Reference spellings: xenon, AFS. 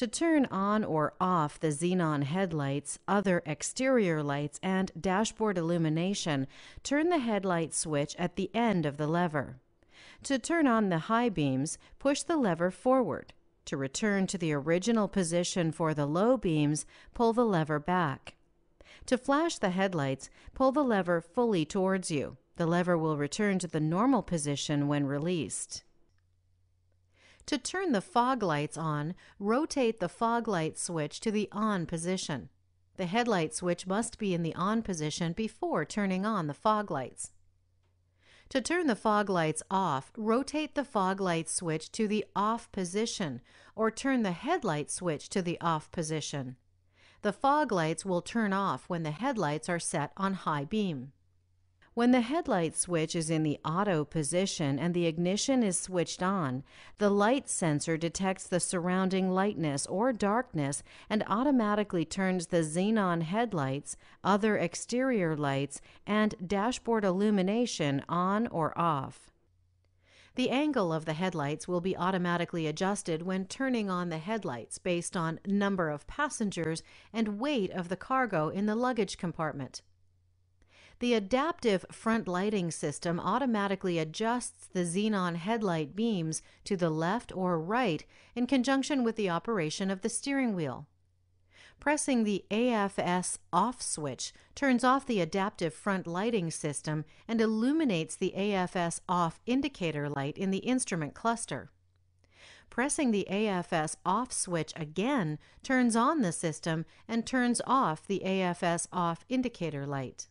To turn on or off the xenon headlights, other exterior lights, and dashboard illumination, turn the headlight switch at the end of the lever. To turn on the high beams, push the lever forward. To return to the original position for the low beams, pull the lever back. To flash the headlights, pull the lever fully towards you. The lever will return to the normal position when released. To turn the fog lights on, rotate the fog light switch to the on position. The headlight switch must be in the on position before turning on the fog lights. To turn the fog lights off, rotate the fog light switch to the off position, or turn the headlight switch to the off position. The fog lights will turn off when the headlights are set on high beam. When the headlight switch is in the auto position and the ignition is switched on, the light sensor detects the surrounding lightness or darkness and automatically turns the xenon headlights, other exterior lights, and dashboard illumination on or off. The angle of the headlights will be automatically adjusted when turning on the headlights based on number of passengers and weight of the cargo in the luggage compartment. The adaptive front lighting system automatically adjusts the xenon headlight beams to the left or right in conjunction with the operation of the steering wheel. Pressing the AFS off switch turns off the adaptive front lighting system and illuminates the AFS off indicator light in the instrument cluster. Pressing the AFS off switch again turns on the system and turns off the AFS off indicator light.